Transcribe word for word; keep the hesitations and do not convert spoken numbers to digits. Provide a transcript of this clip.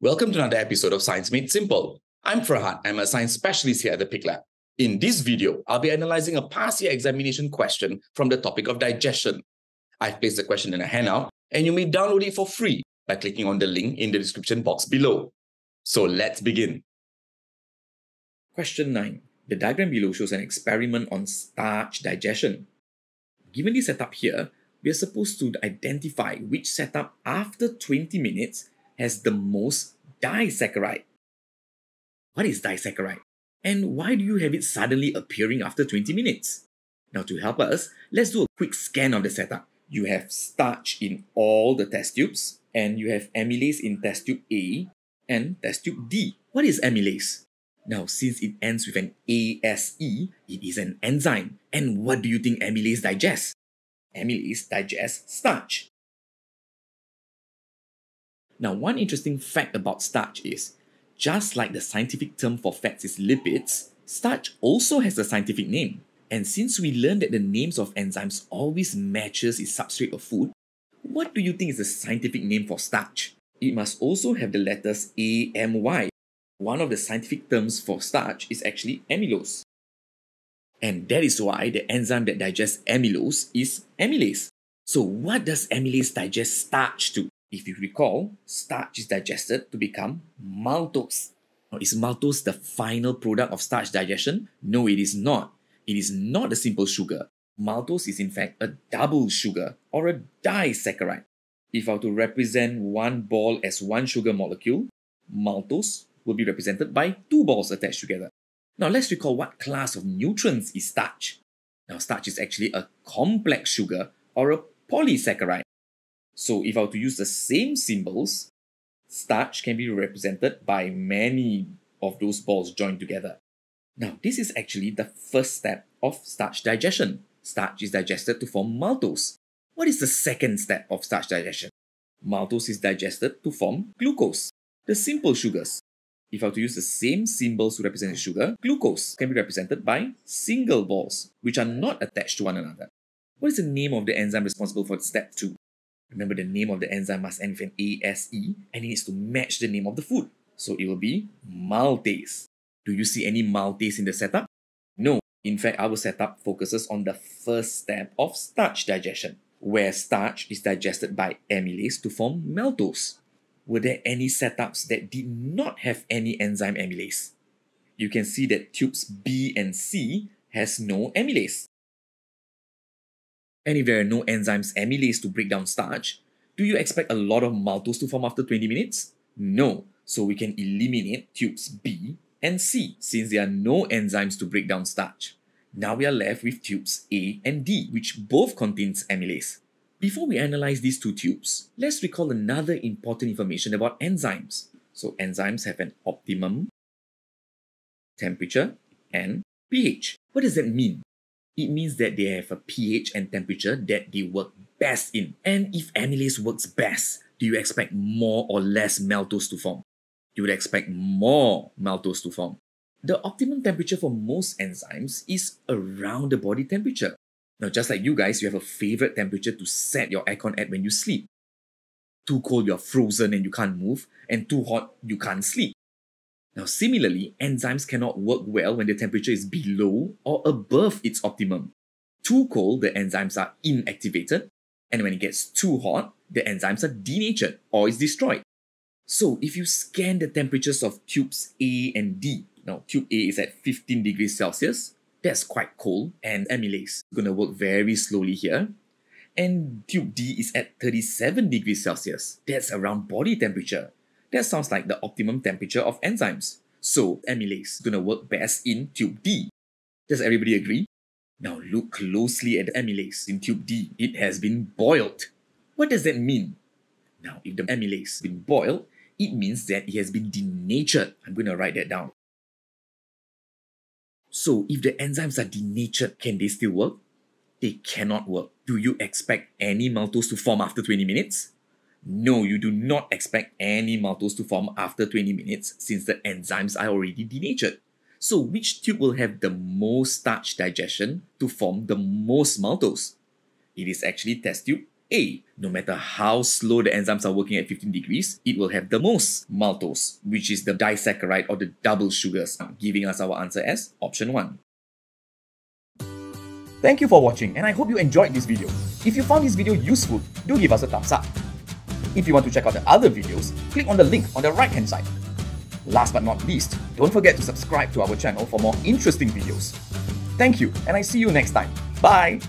Welcome to another episode of Science Made Simple. I'm Farhan. I'm a science specialist here at the PicLab. In this video, I'll be analyzing a past year examination question from the topic of digestion. I've placed the question in a handout, and you may download it for free by clicking on the link in the description box below. So let's begin. Question nine. The diagram below shows an experiment on starch digestion. Given the setup here, we are supposed to identify which setup after twenty minutes has the most disaccharide. What is disaccharide? And why do you have it suddenly appearing after twenty minutes? Now, to help us, let's do a quick scan of the setup. You have starch in all the test tubes, and you have amylase in test tube A and test tube D. What is amylase? Now, since it ends with an A S E, it is an enzyme. And what do you think amylase digests? Amylase digests starch. Now, one interesting fact about starch is, just like the scientific term for fats is lipids, starch also has a scientific name. And since we learned that the names of enzymes always matches its substrate of food, what do you think is the scientific name for starch? It must also have the letters A M Y. One of the scientific terms for starch is actually amylose. And that is why the enzyme that digests amylose is amylase. So what does amylase digest starch to? If you recall, starch is digested to become maltose. Now, is maltose the final product of starch digestion? No, it is not. It is not a simple sugar. Maltose is in fact a double sugar or a disaccharide. If I were to represent one ball as one sugar molecule, maltose will be represented by two balls attached together. Now, let's recall what class of nutrients is starch. Now, starch is actually a complex sugar or a polysaccharide. So if I were to use the same symbols, starch can be represented by many of those balls joined together. Now, this is actually the first step of starch digestion. Starch is digested to form maltose. What is the second step of starch digestion? Maltose is digested to form glucose, the simple sugars. If I were to use the same symbols to represent sugar, glucose can be represented by single balls, which are not attached to one another. What is the name of the enzyme responsible for step two? Remember, the name of the enzyme must end with an A S E, and it needs to match the name of the food. So it will be maltase. Do you see any maltase in the setup? No. In fact, our setup focuses on the first step of starch digestion, where starch is digested by amylase to form maltose. Were there any setups that did not have any enzyme amylase? You can see that tubes B and C has no amylase. And if there are no enzymes amylase to break down starch, do you expect a lot of maltose to form after twenty minutes? No. So we can eliminate tubes B and C since there are no enzymes to break down starch. Now we are left with tubes A and D, which both contains amylase. Before we analyze these two tubes, let's recall another important information about enzymes. So enzymes have an optimum, temperature, and pH. What does that mean? It means that they have a pH and temperature that they work best in. And if amylase works best, do you expect more or less maltose to form? You would expect more maltose to form. The optimum temperature for most enzymes is around the body temperature. Now, just like you guys, you have a favorite temperature to set your aircon at when you sleep. Too cold, you're frozen and you can't move. And too hot, you can't sleep. Now, similarly, enzymes cannot work well when the temperature is below or above its optimum. Too cold, the enzymes are inactivated, and when it gets too hot, the enzymes are denatured or is destroyed. So, if you scan the temperatures of tubes A and D, now tube A is at fifteen degrees Celsius, that's quite cold, and amylase is going to work very slowly here. And tube D is at thirty-seven degrees Celsius, that's around body temperature. That sounds like the optimum temperature of enzymes. So, amylase is going to work best in tube D. Does everybody agree? Now look closely at the amylase in tube D. It has been boiled. What does that mean? Now, if the amylase has been boiled, it means that it has been denatured. I'm going to write that down. So, if the enzymes are denatured, can they still work? They cannot work. Do you expect any maltose to form after twenty minutes? No, you do not expect any maltose to form after twenty minutes since the enzymes are already denatured. So which tube will have the most starch digestion to form the most maltose? It is actually test tube A, no matter how slow the enzymes are working at fifteen degrees, it will have the most maltose, which is the disaccharide or the double sugars, giving us our answer as option one. Thank you for watching, and I hope you enjoyed this video. If you found this video useful, do give us a thumbs up. If you want to check out the other videos, click on the link on the right hand side. Last but not least, don't forget to subscribe to our channel for more interesting videos. Thank you, and I see you next time. Bye!